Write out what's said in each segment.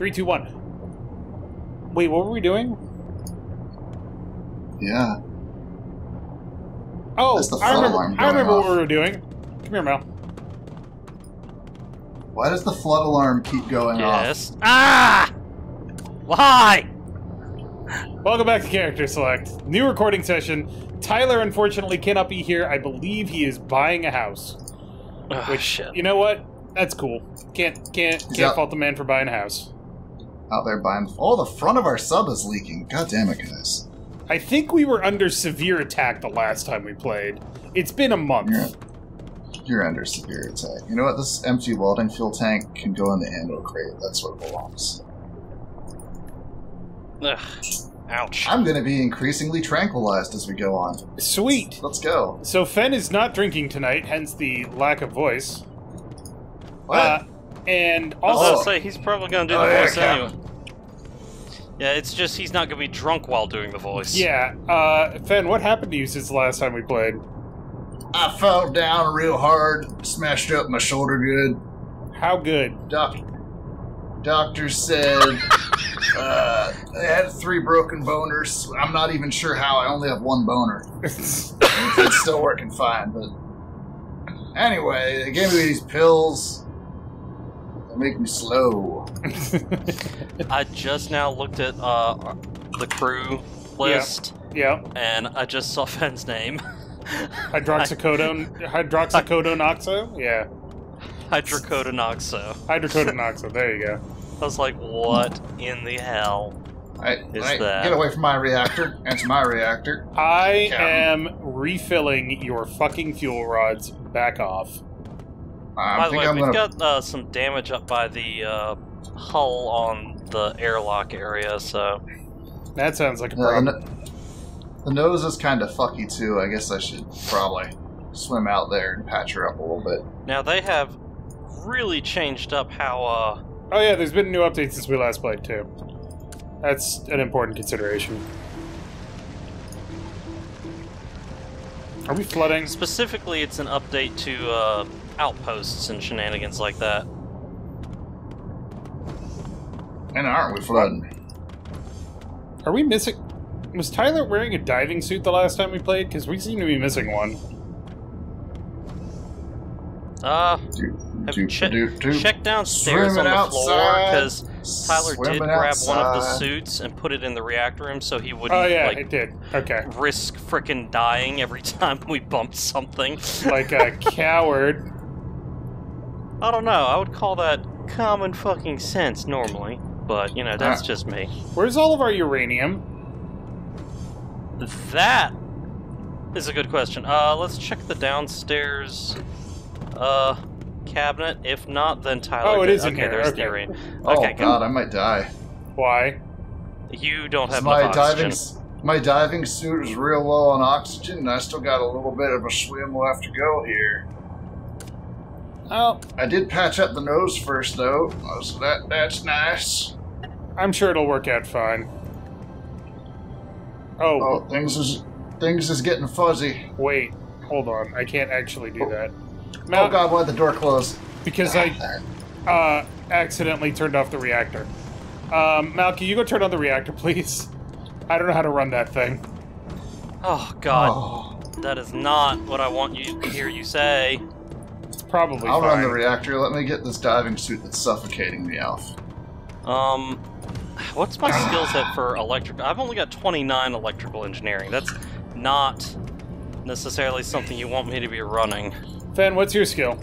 3, 2, 1. Wait, what were we doing? Yeah. Oh, that's the I remember what we were doing. Come here, Mal. Why does the flood alarm keep going off? Ah! Why? Welcome back to Character Select. New recording session. Tyler, unfortunately, cannot be here. I believe he is buying a house. Oh, which, shit. You know what? That's cool. Can't fault the man for buying a house. Out there buying... Oh, the front of our sub is leaking. God damn it, guys. I think we were under severe attack the last time we played. It's been a month. You're under severe attack. You know what? This empty welding fuel tank can go in the ammo crate. That's where it belongs. Ugh. Ouch. I'm going to be increasingly tranquilized as we go on. Sweet. Let's go. So Fen is not drinking tonight, hence the lack of voice. What? And also... I was going to say, he's probably going to do the voice anyway. Yeah, it's just he's not going to be drunk while doing the voice. Yeah. Fen, what happened to you since the last time we played? I fell down real hard, smashed up my shoulder good. How good? Doctor said I had 3 broken boners. I'm not even sure how. I only have 1 boner. It's still working fine, but... Anyway, they gave me these pills. Make me slow. I just now looked at the crew list. Yeah. And I just saw Fen's name. Hydroxycodone. Hydroxycodonoxo? Yeah. Hydrocodonoxo. Hydrocodonoxo, there you go. I was like, what in the hell is that? Get away from my reactor. That's my reactor. I am refilling your fucking fuel rods. Back off. By the way, we've got some damage up by the hull on the airlock area, so... That sounds like a problem. The nose is kind of fucky, too. I guess I should probably swim out there and patch her up a little bit. Now, they have really changed up how... Oh, yeah, there's been a new update since we last played, too. That's an important consideration. Are we flooding? Specifically, it's an update to... outposts and shenanigans like that. And aren't we flooding? Are we missing... Was Tyler wearing a diving suit the last time we played? Because we seem to be missing one. Check downstairs on the floor, because Tyler did grab one of the suits and put it in the reactor room so he wouldn't risk frickin' dying every time we bumped something. Like a coward. I don't know. I would call that common fucking sense normally, but you know that's just me. Where's all of our uranium? That is a good question. Let's check the downstairs cabinet. If not, then Tyler. Oh, it is in here. There's the uranium. Okay, oh god, I might die. Why? You don't have enough oxygen. My diving suit is real low on oxygen, and I still got a little bit of a swim left to go here. Oh, I did patch up the nose first, though, so that's nice. I'm sure it'll work out fine. Oh, things is getting fuzzy. Wait, hold on. I can't actually do that. Mal, oh god, why'd the door close? Because I accidentally turned off the reactor. Mal, can you go turn on the reactor, please? I don't know how to run that thing. Oh god, that is not what I want you to hear you say. It's probably fine. I'll run the reactor. Let me get this diving suit that's suffocating me off. What's my skill set for electrical? I've only got 29 electrical engineering. That's not necessarily something you want me to be running. Fen, what's your skill?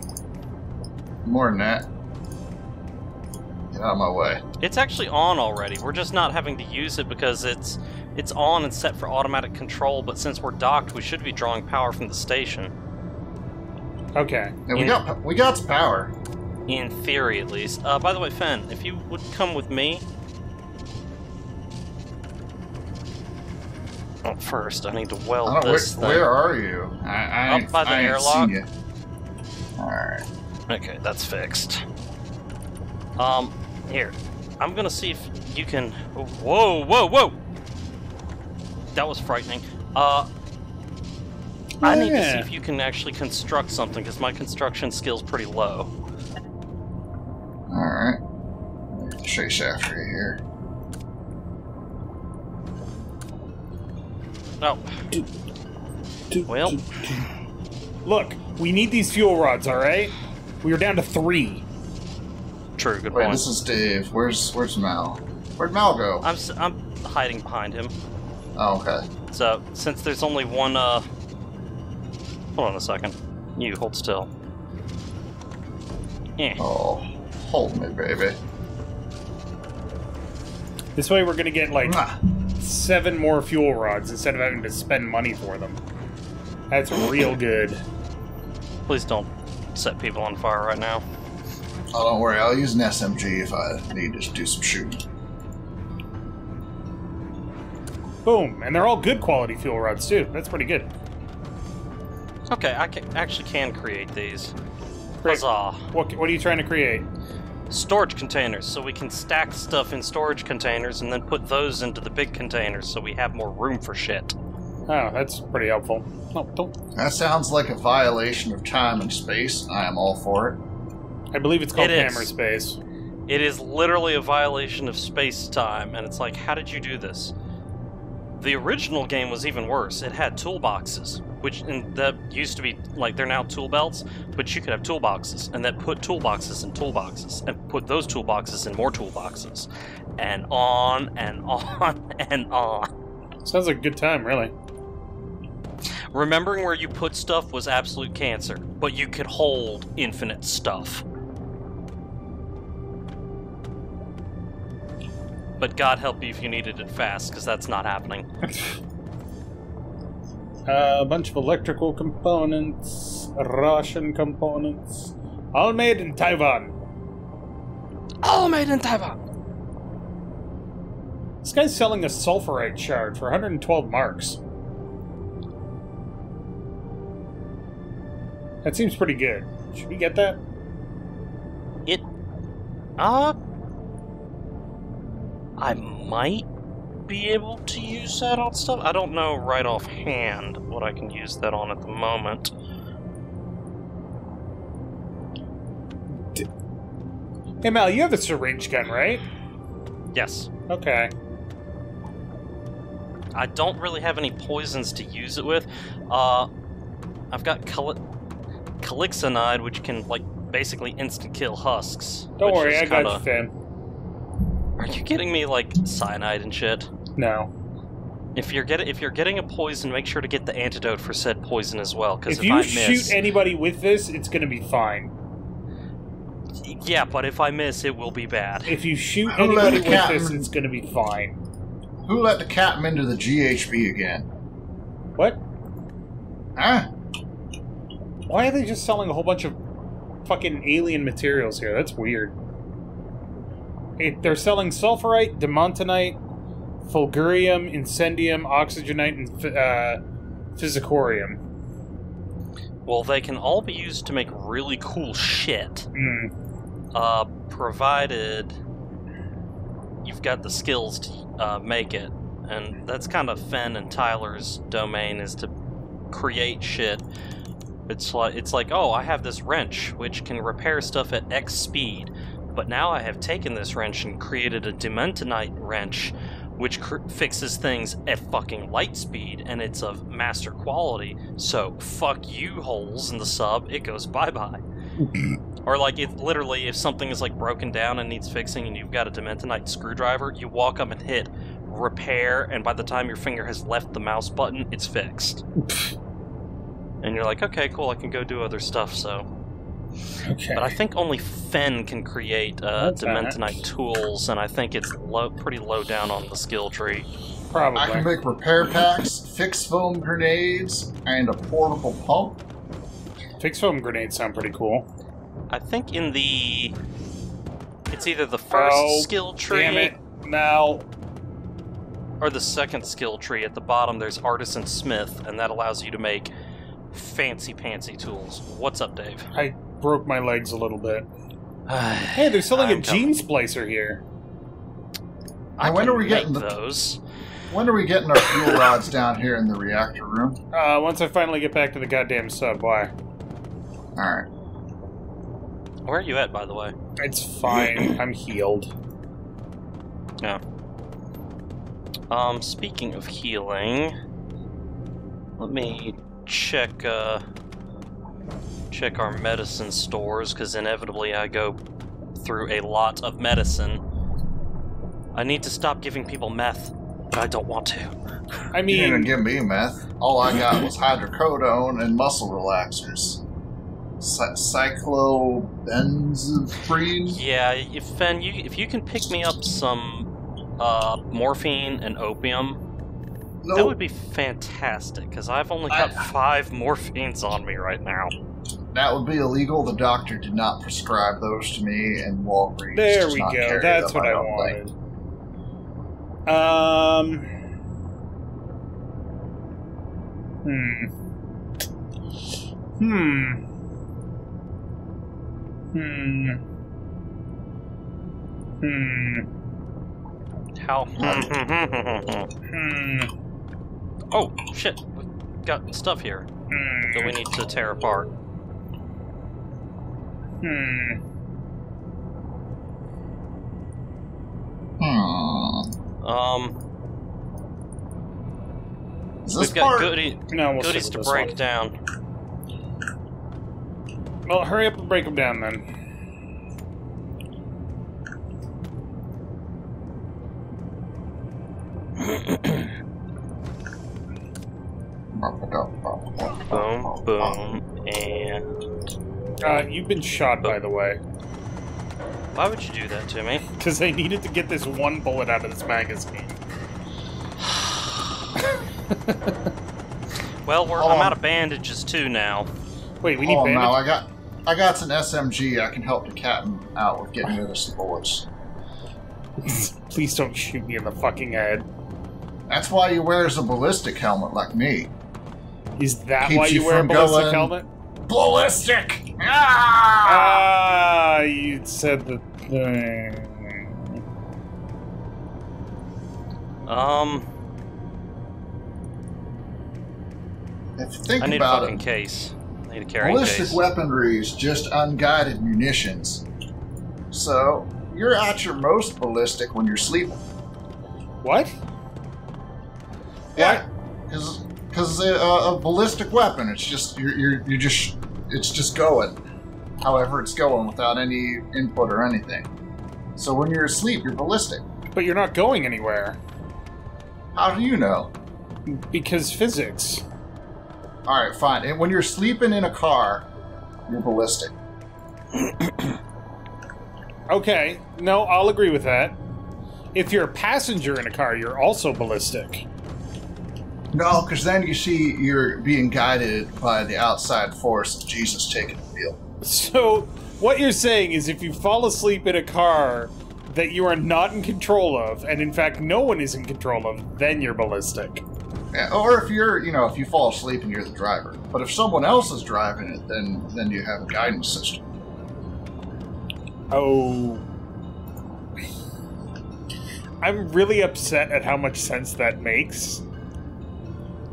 More than that. Get out of my way. It's actually on already. We're just not having to use it because it's on and set for automatic control, but since we're docked, we should be drawing power from the station. Okay. Yeah, we got power. In theory, at least. By the way, Fen, if you would come with me... Oh, first, I need to weld this thing. Where are you? Up by the airlock. Alright. Okay, that's fixed. Here. I'm gonna see if you can... Whoa, whoa, whoa! That was frightening. I need to see if you can actually construct something, because my construction skill's pretty low. Alright. straight shaft right here. No. Well. Look, we need these fuel rods, alright? We are down to 3. True, good point. Wait, this is Dave. Where's Mal? Where'd Mal go? I'm hiding behind him. Oh, okay. So, since there's only one, hold on a second. You, hold still. Yeah. Oh, hold me, baby. This way we're gonna get, like, 7 more fuel rods instead of having to spend money for them. That's real good. Please don't set people on fire right now. Oh, don't worry. I'll use an SMG if I need to do some shooting. Boom. And they're all good quality fuel rods, too. That's pretty good. Okay, I actually can create these. Great. Huzzah. What are you trying to create? Storage containers, so we can stack stuff in storage containers and then put those into the big containers so we have more room for shit. Oh, that's pretty helpful. No, don't. That sounds like a violation of time and space, and I am all for it. I believe it's called hammer space. It is literally a violation of space-time, and it's like, how did you do this? The original game was even worse. It had toolboxes, which and that used to be, like, they're now tool belts, but you could have toolboxes, and that put toolboxes in toolboxes, and put those toolboxes in more toolboxes, and on and on and on. Sounds like a good time, really. Remembering where you put stuff was absolute cancer, but you could hold infinite stuff. But God help you if you needed it fast, because that's not happening. A bunch of electrical components, Russian components, all made in Taiwan. All made in Taiwan! This guy's selling a sulfurite shard for 112 marks. That seems pretty good. Should we get that? It... I might be able to use that on stuff. I don't know right offhand what I can use that on at the moment. Hey Mal, you have a syringe gun, right? Yes. Okay. I don't really have any poisons to use it with. I've got calixanide, which can, like, basically instant kill husks. Don't worry, I got you, fam. Are you getting me, like, cyanide and shit? No. If you're getting a poison, make sure to get the antidote for said poison as well. Because if I miss, shoot anybody with this, it's gonna be fine. Yeah, but if I miss, it will be bad. If you shoot anybody with this, it's gonna be fine. Who let the captain into the GHB again? What? Huh? Why are they just selling a whole bunch of fucking alien materials here? That's weird. They're selling sulfurite, demontanite, fulgurium, incendium, oxygenite, and physicorium. Well, they can all be used to make really cool shit. Mm. Provided you've got the skills to make it. And that's kind of Fenn and Tyler's domain, is to create shit. It's like, oh, I have this wrench, which can repair stuff at X speed. But now I have taken this wrench and created a demontanite wrench, which fixes things at fucking light speed, and it's of master quality, so fuck you holes in the sub, it goes bye-bye. Or like, it literally, if something is like broken down and needs fixing and you've got a demontanite screwdriver, you walk up and hit repair, and by the time your finger has left the mouse button, it's fixed. And you're like, okay, cool, I can go do other stuff, so... Okay. But I think only Fenn can create Dementonite tools, and I think it's low, pretty low down on the skill tree. Probably. I can make repair packs, fixed foam grenades, and a portable pump. Fixed foam grenades sound pretty cool. I think in the... It's either the first skill tree... Damn it, now... Or the second skill tree. At the bottom there's Artisan Smith, and that allows you to make fancy-pantsy tools. What's up, Dave? I broke my legs a little bit. Hey, they're selling a gene splicer here. When are we getting those? When are we getting our fuel rods down here in the reactor room? Once I finally get back to the goddamn sub. Why? Alright. Where are you at, by the way? It's fine. I'm healed. Yeah. Speaking of healing, let me check, check our medicine stores, because inevitably I go through a lot of medicine. I need to stop giving people meth, but I don't want to. I mean... You didn't give me meth. All I got was hydrocodone and muscle relaxers. Cyclobenzaprine? Yeah, Fen, if you can pick me up some morphine and opium... Nope. That would be fantastic, because I've only got 5 morphines on me right now. That would be illegal. The doctor did not prescribe those to me, and Walgreens. There we go. That's what I wanted. How? Oh, shit. We got stuff here that we need to tear apart. We've got goodies to break down. Well, hurry up and break them down, then. Boom, boom, and... you've been shot, by the way. Why would you do that to me? Because I needed to get this one bullet out of this magazine. Well, I'm out of bandages, too, now. Wait, we need bandages? Oh, no, I got an SMG. I can help the captain out with getting rid of some bullets. Please don't shoot me in the fucking head. That's why he wears a ballistic helmet like me. Is that why you wear a ballistic helmet? Ballistic! Ah! You said the thing. If you think about it, I need a fucking case. I need a carrying case. Ballistic weaponry is just unguided munitions. So, you're at your most ballistic when you're sleeping. What? Yeah. Because a ballistic weapon, it's just it's just going, however it's going, without any input or anything. So when you're asleep, you're ballistic. But you're not going anywhere. How do you know? Because physics. All right, fine. And when you're sleeping in a car, you're ballistic. Okay. No, I'll agree with that. If you're a passenger in a car, you're also ballistic. No, because then you see you're being guided by the outside force of Jesus taking the field. So, what you're saying is if you fall asleep in a car that you are not in control of, and in fact no one is in control of, then you're ballistic. Yeah, or if you're, you know, if you fall asleep and you're the driver. But if someone else is driving it, then you have a guidance system. Oh. I'm really upset at how much sense that makes.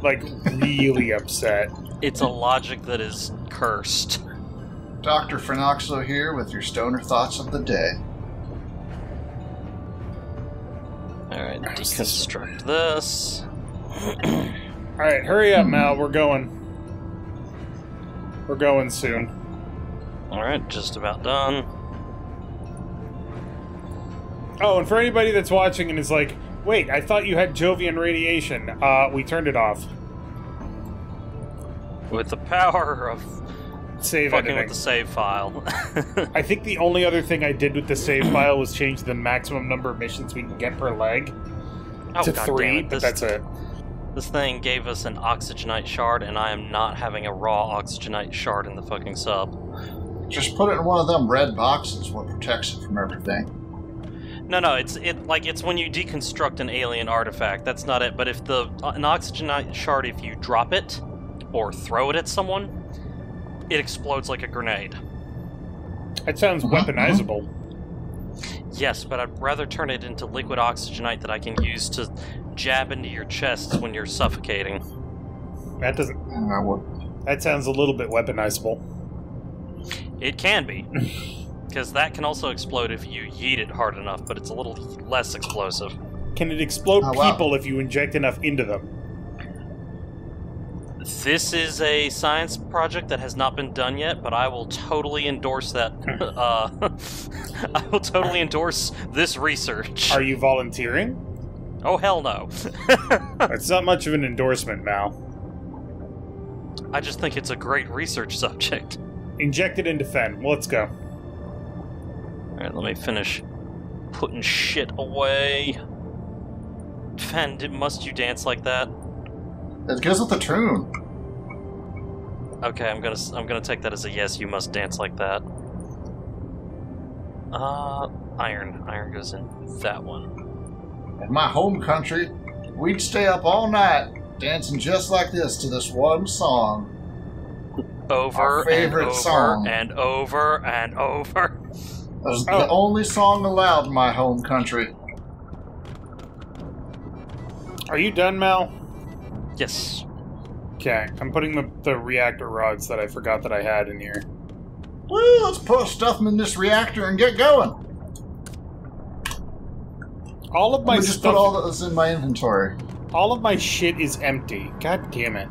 Like, really upset. It's a logic that is cursed. Dr. Fenoxo here with your stoner thoughts of the day. Alright, deconstruct this. Alright, hurry up, Mal. We're going. We're going soon. Alright, just about done. Oh, and for anybody that's watching and is like, wait, I thought you had Jovian radiation. We turned it off. With the power of save fucking editing with the save file. I think the only other thing I did with the save file was change the maximum number of missions we can get per leg to 3, but that's it. This thing gave us an Oxygenite shard, and I am not having a raw Oxygenite shard in the fucking sub. Just put it in one of them red boxes, what protects it from everything. No, it's when you deconstruct an alien artifact. That's not it. But if an Oxygenite shard, if you drop it or throw it at someone, it explodes like a grenade. That sounds weaponizable. Yes, but I'd rather turn it into liquid Oxygenite that I can use to jab into your chest when you're suffocating. That doesn't... That sounds a little bit weaponizable. It can be. because that can also explode if you yeet it hard enough, but it's a little less explosive. Can it explode people if you inject enough into them? This is a science project that has not been done yet, but I will totally endorse that. I will totally endorse this research. Are you volunteering? Oh, hell no. It's not much of an endorsement now. I just think it's a great research subject. Inject it into Fen. Let's go. Alright, let me finish putting shit away. Fen, must you dance like that? It goes with the tune. Okay, I'm gonna take that as a yes. You must dance like that. Iron goes in that one. In my home country, we'd stay up all night dancing just like this to this one song. Over and over song. And over and over. That was the only song allowed in my home country. Are you done, Mal? Yes. Okay, I'm putting the reactor rods that I forgot that I had in here. Woo, let's push stuff in this reactor and get going. All of my stuff... just put all those in my inventory. All of my shit is empty. God damn it.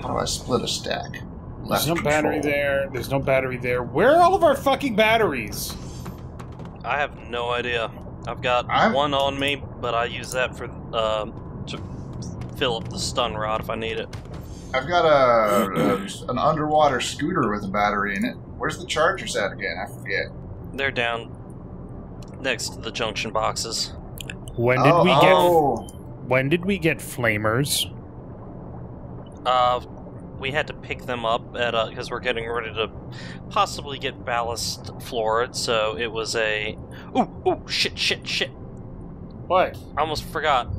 How do I split a stack? There's no battery there. There's no battery there. Where are all of our fucking batteries? I have no idea. I've got one on me, but I use that for... fill up the stun rod if I need it. I've got an underwater scooter with a battery in it. Where's the chargers at again? I forget. They're down next to the junction boxes. When did we get flamers? We had to pick them up at because we're getting ready to possibly get ballast florid. So it was a shit. What? I almost forgot.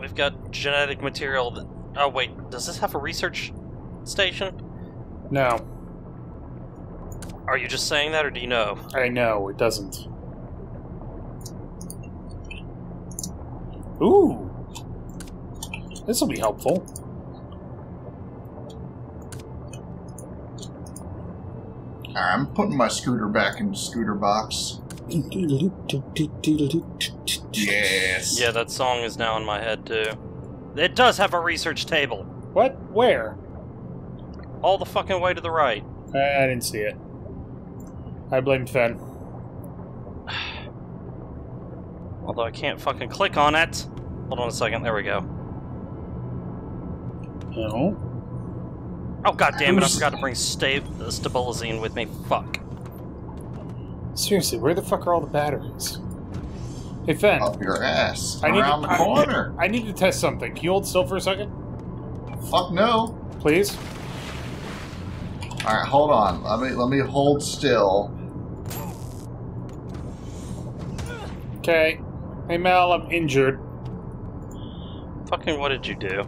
We've got genetic material that... Oh, wait. Does this have a research station? No. Are you just saying that, or do you know? I know. It doesn't. Ooh. This will be helpful. I'm putting my scooter back in the scooter box. Yes. Yeah, that song is now in my head, too. It does have a research table. What? Where? All the fucking way to the right. I didn't see it. I blamed Fen. Although I can't fucking click on it. Hold on a second. There we go. No. Oh, god damn it. I forgot to bring Stabilizine with me. Fuck. Seriously, where the fuck are all the batteries? Hey, Fen. Up your ass. Around the corner. I need to test something. Can you hold still for a second? Fuck no. Please? Alright, hold on. Let me hold still. Okay. Hey, Mal, I'm injured. Fucking what did you do?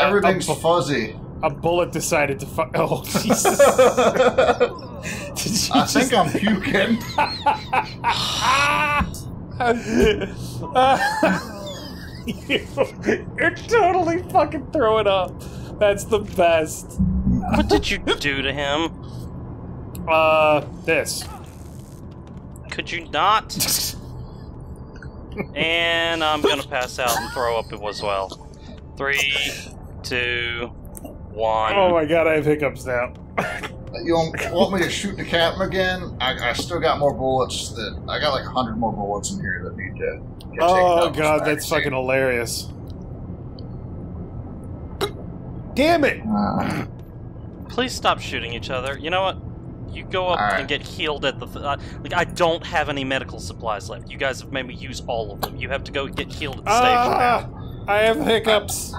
Everything's fuzzy. A bullet decided to fuck. Oh, Jesus. I think I'm puking. You're totally fucking throwing up. That's the best. What did you do to him? This. Could you not? And I'm gonna pass out and throw up as well. 3, 2, 1. Oh my god, I have hiccups now. You don't want me to shoot the captain again? I still got more bullets. I got like 100 more bullets in here that need to get taken out. Oh god, that's fucking hilarious. Damn it! Please stop shooting each other. You know what? You go up and get healed at the... like, I don't have any medical supplies left. You guys have made me use all of them. You have to go get healed at the station now. I have hiccups.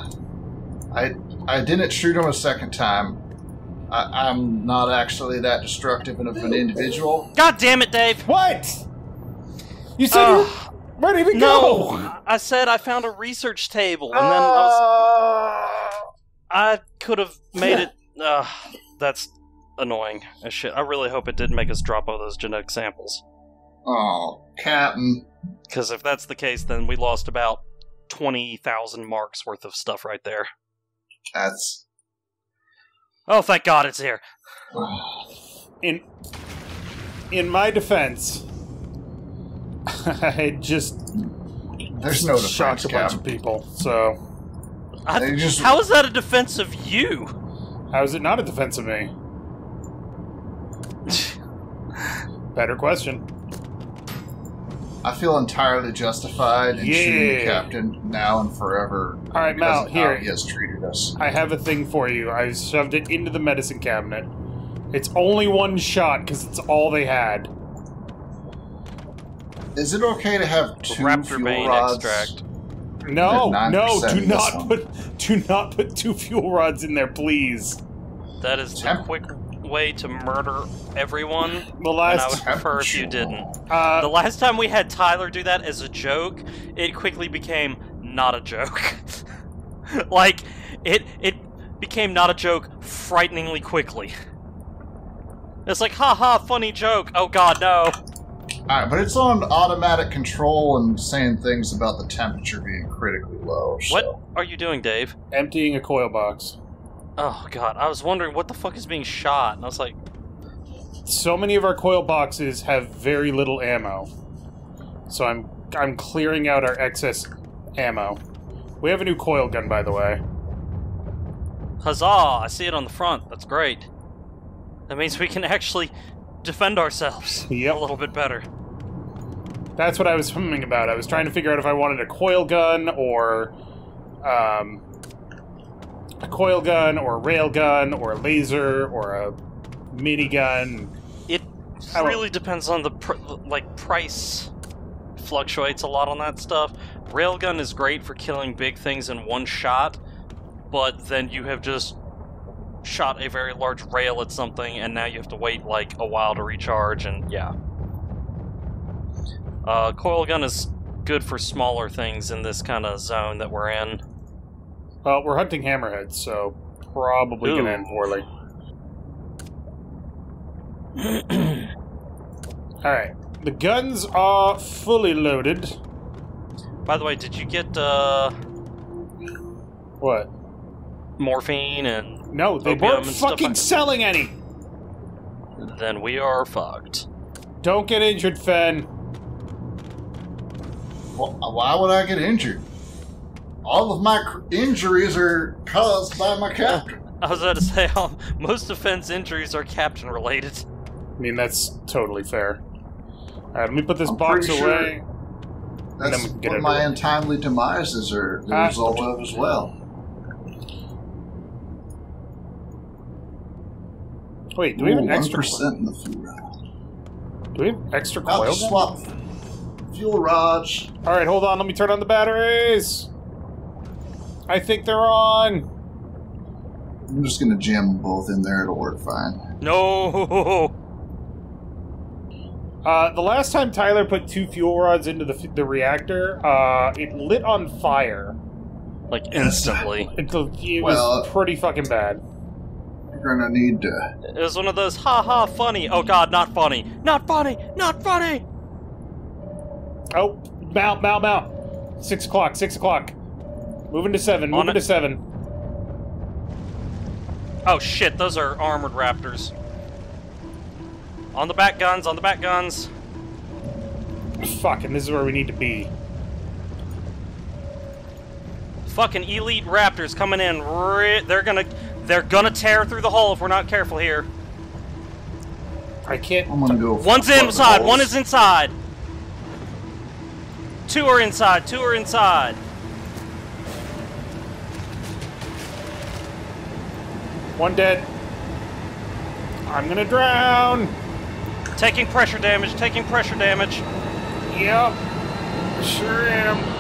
I didn't shoot him a second time. I'm not actually that destructive of an individual. God damn it, Dave! What? You said where'd he even go? No, I said I found a research table, and then I could have made it. That's annoying as shit. I really hope it didn't make us drop all those genetic samples. Oh, Captain. Because if that's the case, then we lost about 20,000 marks worth of stuff right there. That's... Oh, thank God it's here. In in my defense, I just shocked a bunch of people. So, how is that a defense of you? How is it not a defense of me? Better question. I feel entirely justified in shooting the captain now and forever. All right, Mal, here. He has treated us. I have a thing for you. I shoved it into the medicine cabinet. It's only one shot because it's all they had. Is it okay to have two fuel rods? Extract. No, no, do not put two fuel rods in there, please. That is the quick way to murder everyone. The last and I would prefer if you didn't. The last time we had Tyler do that as a joke, it quickly became not a joke. Like it became not a joke frighteningly quickly. It's like, haha, funny joke. Oh god, no. Alright, but it's on automatic control and saying things about the temperature being critically low. So. What are you doing, Dave? Emptying a coil box. Oh, God. I was wondering what the fuck is being shot, and I was like... So many of our coil boxes have very little ammo. So I'm clearing out our excess ammo. We have a new coil gun, by the way. Huzzah! I see it on the front. That's great. That means we can actually... defend ourselves a little bit better. That's what I was humming about. I was trying to figure out if I wanted a coil gun or a rail gun or a laser or a minigun. It really depends on the price. Fluctuates a lot on that stuff. Railgun is great for killing big things in one shot, but then you have just shot a very large rail at something, and now you have to wait like a while to recharge, and yeah. Coil gun is good for smaller things in this kind of zone that we're in. Well, we're hunting hammerheads, so probably gonna end poorly. Alright, the guns are fully loaded. By the way, did you get, what? Morphine and... No, they weren't fucking selling any! Then we are fucked. Don't get injured, Fen. Well, why would I get injured? All of my injuries are caused by my captain. I was about to say, most of Fen's injuries are captain-related. I mean, that's totally fair. Alright, let me put this box away. That's what my untimely demises are the result of as well. Wait, do we have an extra? 1% in the fuel rod. Do we have extra coil? Swap fuel rods. All right, hold on. Let me turn on the batteries. I think they're on. I'm just gonna jam them both in there. It'll work fine. No. The last time Tyler put two fuel rods into the reactor, it lit on fire. Like instantly. It was pretty fucking bad. Gonna need to... It was one of those ha-ha funny. Oh god, not funny. Not funny! Not funny! Oh, Mal. 6 o'clock, 6 o'clock. Moving to 7, moving to 7. Oh shit, those are armored raptors. On the back guns, on the back guns. Fucking, this is where we need to be. Fucking elite raptors coming in. They're gonna tear through the hole if we're not careful here. I can't. I'm gonna go. One's inside. One is inside. Two are inside. Two are inside. One dead. I'm gonna drown. Taking pressure damage. Taking pressure damage. Yep. Sure am.